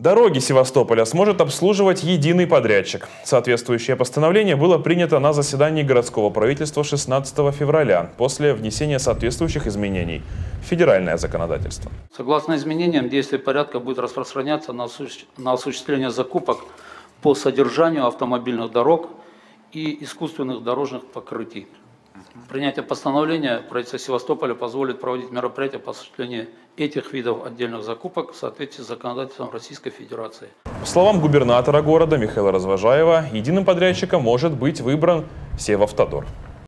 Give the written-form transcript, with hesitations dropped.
Дороги Севастополя сможет обслуживать единый подрядчик. Соответствующее постановление было принято на заседании городского правительства 16 февраля после внесения соответствующих изменений в федеральное законодательство. Согласно изменениям, действие порядка будет распространяться на осуществление закупок по содержанию автомобильных дорог и искусственных дорожных покрытий. Принятие постановления правительства Севастополя позволит проводить мероприятия по осуществлению этих видов отдельных закупок в соответствии с законодательством Российской Федерации. По словам губернатора города Михаила Развожаева, единым подрядчиком может быть выбран Севавтодор.